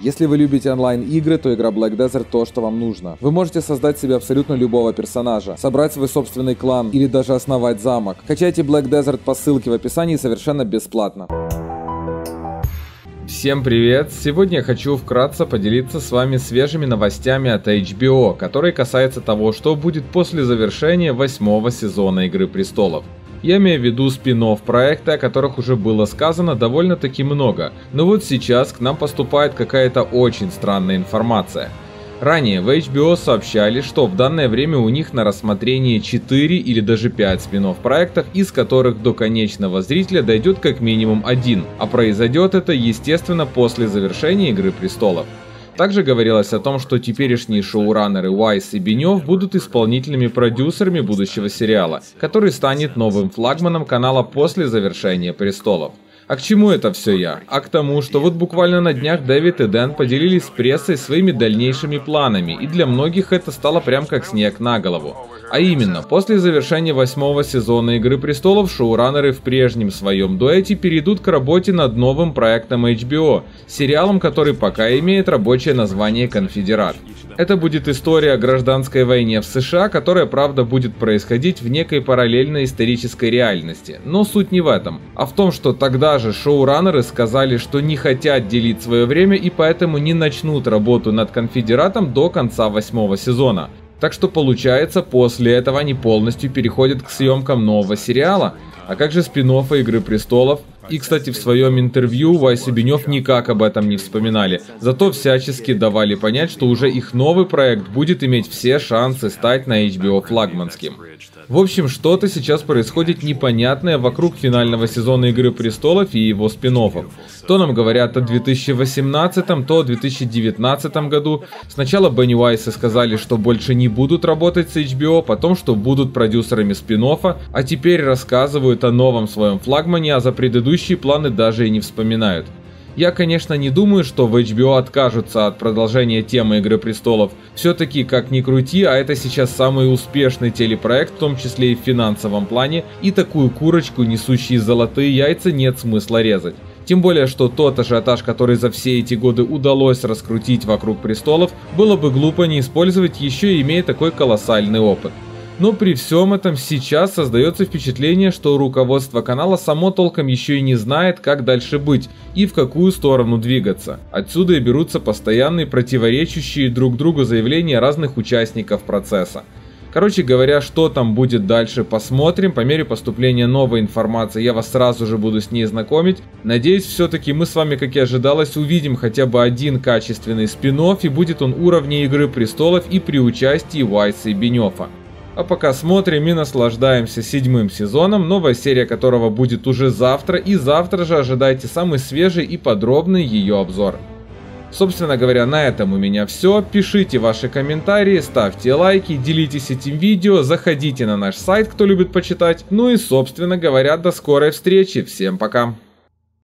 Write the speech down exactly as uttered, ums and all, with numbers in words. Если вы любите онлайн-игры, то игра Black Desert то, что вам нужно. Вы можете создать себе абсолютно любого персонажа, собрать свой собственный клан или даже основать замок. Качайте Black Desert по ссылке в описании совершенно бесплатно. Всем привет! Сегодня я хочу вкратце поделиться с вами свежими новостями от эйч би о, которые касаются того, что будет после завершения восьмого сезона Игры Престолов. Я имею в виду спин-офф проекта, о которых уже было сказано довольно-таки много, но вот сейчас к нам поступает какая-то очень странная информация. Ранее в эйч би о сообщали, что в данное время у них на рассмотрении четыре или даже пять спин-офф проектов, из которых до конечного зрителя дойдет как минимум один, а произойдет это, естественно, после завершения Игры Престолов. Также говорилось о том, что теперешние шоураннеры Уайс и Бенев будут исполнительными продюсерами будущего сериала, который станет новым флагманом канала после завершения «Престолов». А к чему это все я? А к тому, что вот буквально на днях Дэвид и Дэн поделились с прессой своими дальнейшими планами, и для многих это стало прям как снег на голову. А именно, после завершения восьмого сезона Игры Престолов шоураннеры в прежнем своем дуэте перейдут к работе над новым проектом эйч би о, сериалом, который пока имеет рабочее название «Конфедерат». Это будет история о гражданской войне в США, которая, правда, будет происходить в некой параллельной исторической реальности. Но суть не в этом, а в том, что тогда же шоураннеры сказали, что не хотят делить свое время и поэтому не начнут работу над Конфедератом до конца восьмого сезона. Так что получается, после этого они полностью переходят к съемкам нового сериала. А как же спин-оффы Игры Престолов? И, кстати, в своем интервью Уайс и Бенев никак об этом не вспоминали, зато всячески давали понять, что уже их новый проект будет иметь все шансы стать на эйч би о флагманским. В общем, что-то сейчас происходит непонятное вокруг финального сезона Игры Престолов и его спин-оффов. То нам говорят о две тысячи восемнадцатом, то о две тысячи девятнадцатом году. Сначала Бенни Уайсы сказали, что больше не будут работать с эйч би о, потом, что будут продюсерами спин-оффа, а теперь рассказывают о новом своем флагмане, а за предыдущий планы даже и не вспоминают. Я, конечно, не думаю, что в эйч би о откажутся от продолжения темы Игры Престолов. Все-таки, как ни крути, а это сейчас самый успешный телепроект, в том числе и в финансовом плане, и такую курочку, несущую золотые яйца, нет смысла резать. Тем более, что тот ажиотаж, который за все эти годы удалось раскрутить вокруг Престолов, было бы глупо не использовать, еще имея такой колоссальный опыт. Но при всем этом сейчас создается впечатление, что руководство канала само толком еще и не знает, как дальше быть и в какую сторону двигаться. Отсюда и берутся постоянные противоречащие друг другу заявления разных участников процесса. Короче говоря, что там будет дальше, посмотрим. По мере поступления новой информации я вас сразу же буду с ней знакомить. Надеюсь, все-таки мы с вами, как и ожидалось, увидим хотя бы один качественный спин-офф, и будет он уровня Игры Престолов и при участии Уайса и Бенефа. А пока смотрим и наслаждаемся седьмым сезоном, новая серия которого будет уже завтра, и завтра же ожидайте самый свежий и подробный ее обзор. Собственно говоря, на этом у меня все. Пишите ваши комментарии, ставьте лайки, делитесь этим видео, заходите на наш сайт, кто любит почитать. Ну и, собственно говоря, до скорой встречи, всем пока!